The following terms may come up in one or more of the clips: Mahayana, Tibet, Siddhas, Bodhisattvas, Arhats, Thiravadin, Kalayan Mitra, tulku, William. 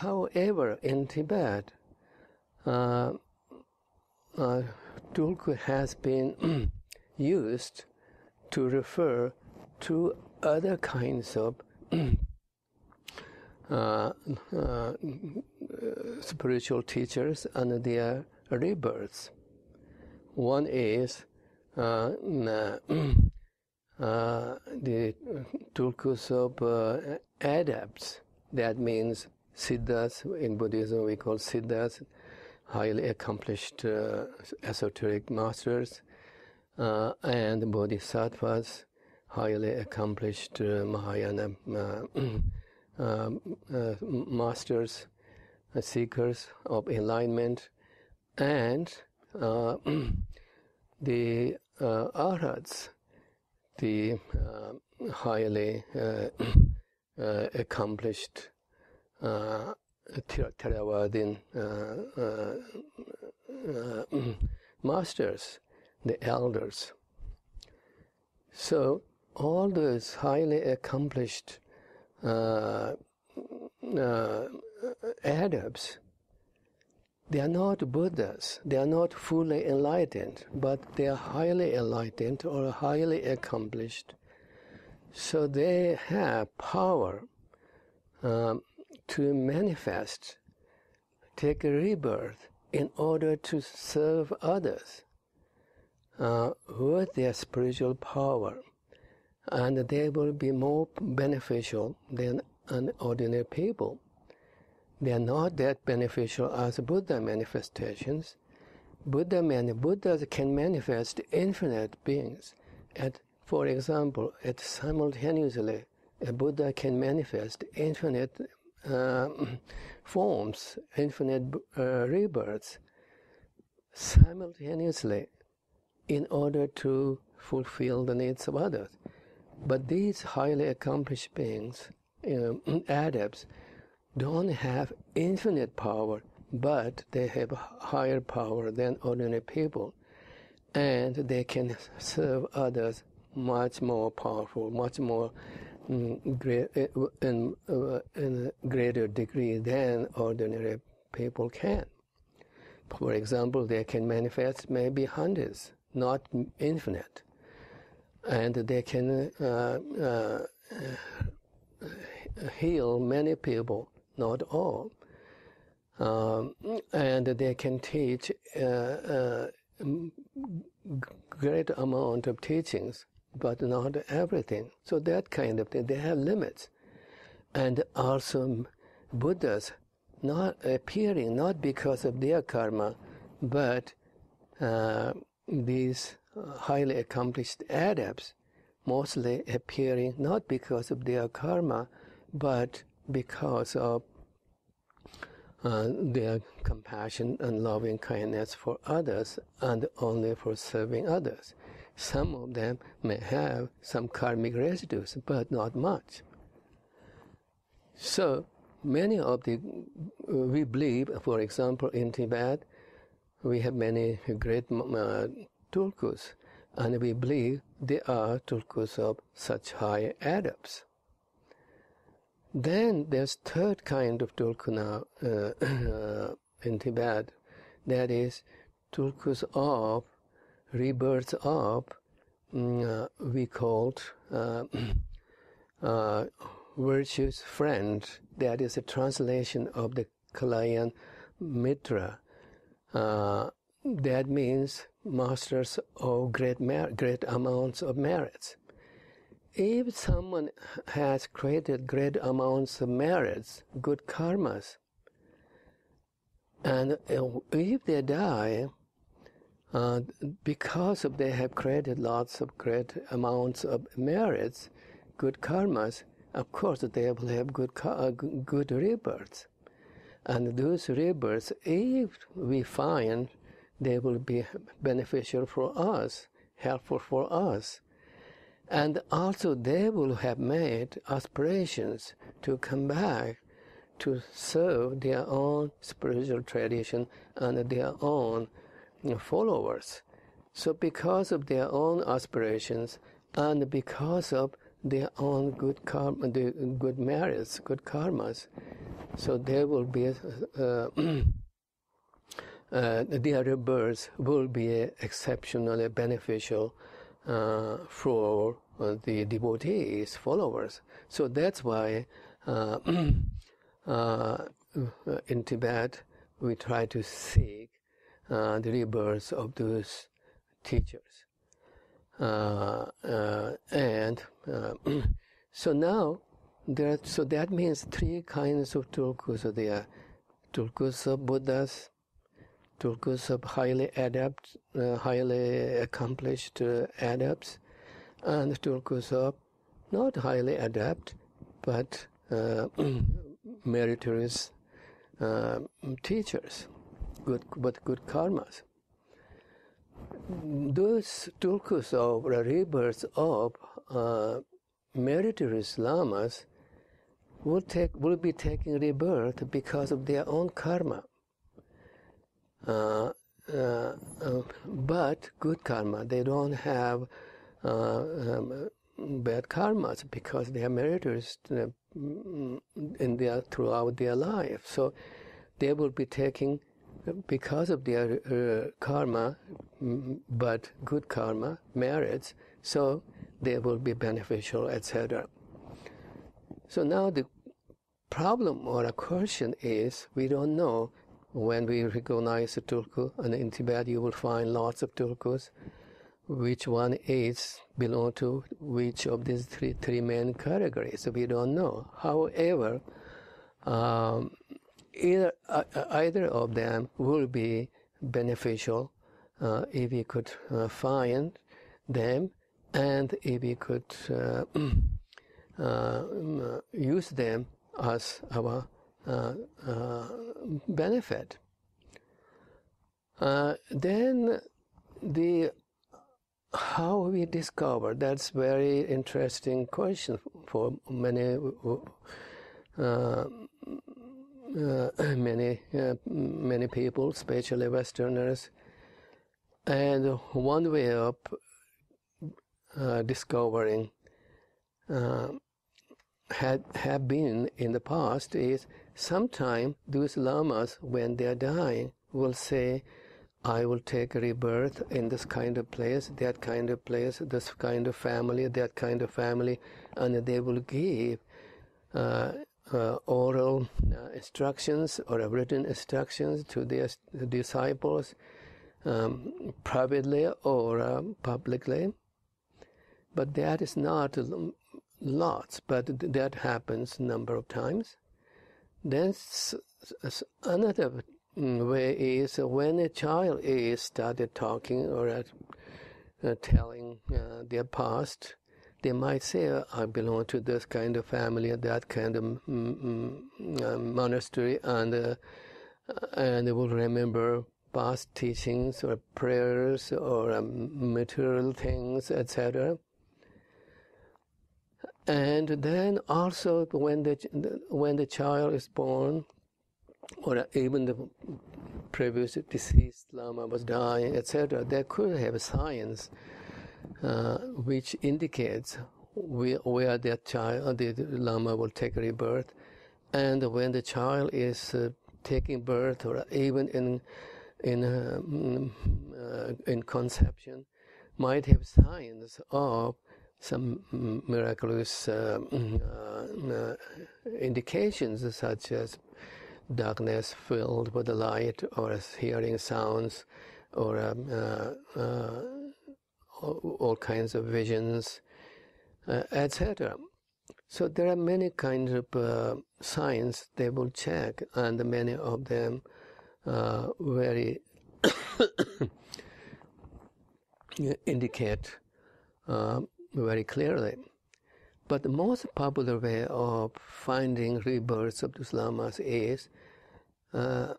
However, in Tibet, tulku has been used to refer to other kinds of spiritual teachers and their rebirths. One is the tulkus of adepts. That means Siddhas. In Buddhism we call Siddhas highly accomplished esoteric masters, and Bodhisattvas, highly accomplished Mahayana masters, seekers of enlightenment, and the Arhats, the highly accomplished Thiravadin masters, the elders. So all those highly accomplished adepts, they are not Buddhas, they are not fully enlightened, but they are highly enlightened or highly accomplished. So they have power to manifest, take a rebirth in order to serve others with their spiritual power. And they will be more beneficial than ordinary people. They are not that beneficial as Buddha manifestations. Buddhas can manifest infinite beings. For example, simultaneously, a Buddha can manifest infinite forms, infinite rebirths, simultaneously, in order to fulfill the needs of others. But these highly accomplished beings, adepts, don't have infinite power, but they have higher power than ordinary people, and they can serve others much more powerful, much more in a greater degree than ordinary people can. For example, they can manifest maybe hundreds, not infinite, and they can heal many people, not all, and they can teach a great amount of teachings, but not everything. So that kind of thing, they have limits. And also Buddhas not appearing, not because of their karma, but these highly accomplished adepts mostly appearing not because of their karma, but because of their compassion and loving kindness for others, and only for serving others. Some of them may have some karmic residues, but not much. So many of the, we believe, for example, in Tibet, we have many great tulkus, and we believe they are tulkus of such high adepts. Then there's third kind of tulku now in Tibet, that is tulkus of rebirths of, we called virtue's friend. That is a translation of the Kalayan Mitra. That means masters of great amounts of merits. If someone has created great amounts of merits, good karmas, and if they die, because they have created lots of great amounts of merits, good karmas, of course they will have good rebirths. And those rebirths, if we find they will be beneficial for us, helpful for us, and also they will have made aspirations to come back to serve their own spiritual tradition and their own followers. So because of their own aspirations and because of their own good karma, their good merits, good karmas, so there will be the other birds will be exceptionally beneficial for the devotees, followers. So that's why in Tibet we try to seek the rebirth of those teachers. So now, there are, so that means three kinds of tulkus. So there are tulkus of Buddhas, tulkus of highly adept, highly accomplished adepts, and tulkus of not highly adept, but meritorious teachers, with good karmas. Those tulkus of the rebirths of meritorious lamas will be taking rebirth because of their own karma, but good karma. They don't have bad karmas because they are meritorious in their throughout their life. So they will be taking, because of their karma, but good karma, merits, so they will be beneficial, etc. So now the problem or a question is, we don't know when we recognize the tulku, and in Tibet you will find lots of tulkus, which one is belong to which of these three main categories, so we don't know. However, either of them will be beneficial if we could find them, and if we could use them as our benefit. Then how we discover, that's very interesting question for many many people, especially Westerners, and one way of discovering have been in the past is, sometimes those lamas, when they are dying, will say, "I will take rebirth in this kind of place, that kind of place, this kind of family, that kind of family," and they will give oral instructions or written instructions to their disciples, privately or publicly. But that is not lots, but that happens a number of times. Then another way is when a child is started talking or telling their past. They might say, "I belong to this kind of family, that kind of monastery," and they will remember past teachings or prayers or material things, etc. And then also when the child is born, or even the previous deceased lama was dying, etc., they could have signs which indicates where the child, the lama, will take rebirth, and when the child is taking birth, or even in conception, might have signs of some miraculous indications, such as darkness filled with the light, or hearing sounds, or all kinds of visions, etc. So there are many kinds of signs they will check, and many of them very indicate very clearly. But the most popular way of finding rebirths of these lamas is the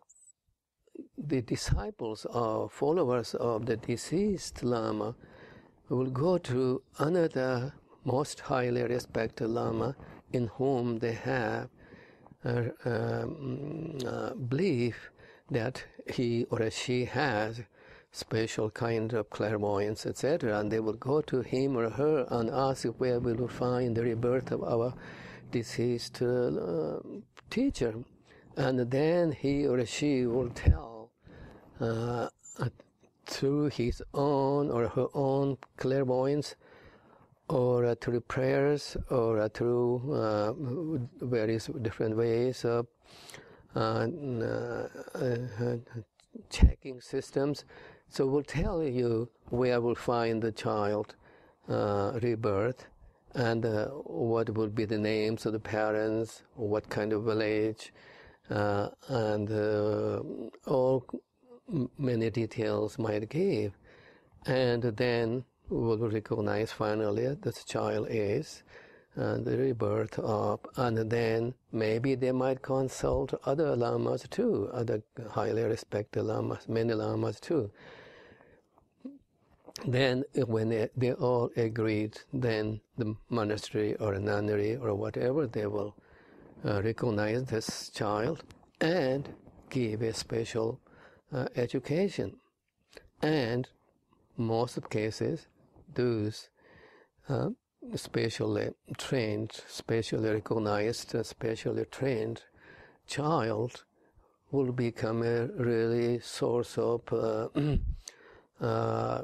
disciples or followers of the deceased lama will go to another most highly respected lama in whom they have belief that he or she has special kind of clairvoyance, etc. And they will go to him or her and ask where we will find the rebirth of our deceased teacher. And then he or she will tell through his own or her own clairvoyance, or through prayers, or through various different ways of checking systems. So we'll tell you where we'll find the child rebirth, and what will be the names of the parents, what kind of village, and all many details might give. And then we will recognize finally that the child is the rebirth of, and then maybe they might consult other lamas too, other highly respected lamas, many lamas too. Then when they all agreed, then the monastery or nunnery or whatever, they will recognize this child and give a special education. And most of cases, those specially trained, specially recognized, specially trained child will become a really source of a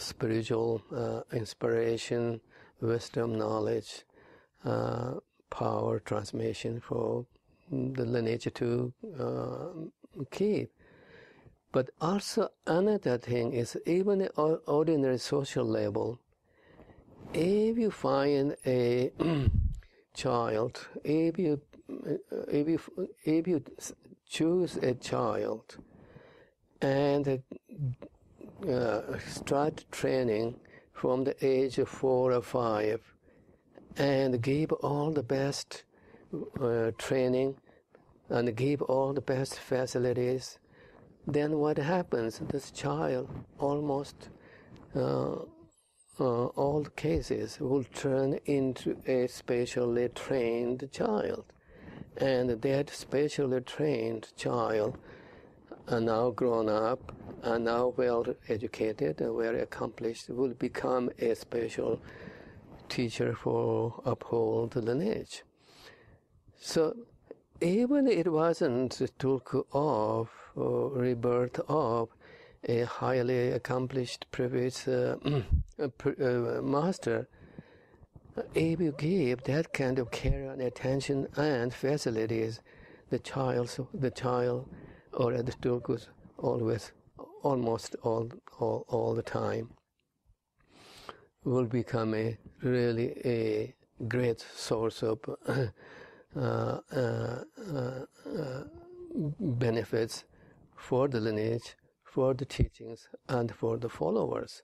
spiritual inspiration, wisdom, knowledge, power transmission for the lineage to keep. But also another thing is, even at ordinary social level, if you find a child, if you choose a child and start training from the age of 4 or 5 and give all the best training and give all the best facilities, then what happens? This child, almost all cases, will turn into a specially trained child. And that specially trained child are now grown up, are now well educated and well accomplished, will become a special teacher for uphold lineage. So even it wasn't tulku of or rebirth of a highly accomplished previous master, if you give that kind of care and attention and facilities, the child or the tulkus always, almost all the time, will become a really a great source of benefits for the lineage, for the teachings, and for the followers.